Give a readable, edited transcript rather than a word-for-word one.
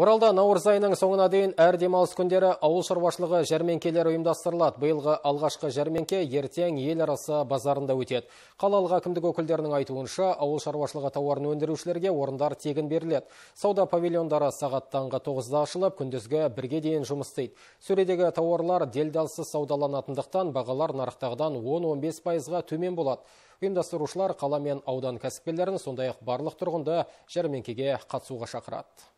Оралда науырз айының соңына дейін әр демалыс күндері ауыл шаруашылығы жәрменкелер ұйымдастырылады. Биылғы алғашқы жәрменке ертең ел арасы базарында өтеді. Қалалық әкімдік өкілдерінің айтуынша, ауыл шаруашылығы тауарын өндірушілерге орындар тегін беріледі. Сауда павильондары сағат таңғы 9-да ашылып, күндізгі 1-ге дейін жұмыс істейді. Сөредегі тауарлар делдалсыз саудаланатындықтан бағалар нарықтағыдан 10-15%-ға төмен болады. Ұйымдастырушылар қала мен аудан кәсіпкерлерін, сондай-ақ барлық тұрғынды жәрменкеге қатысуға шақырады.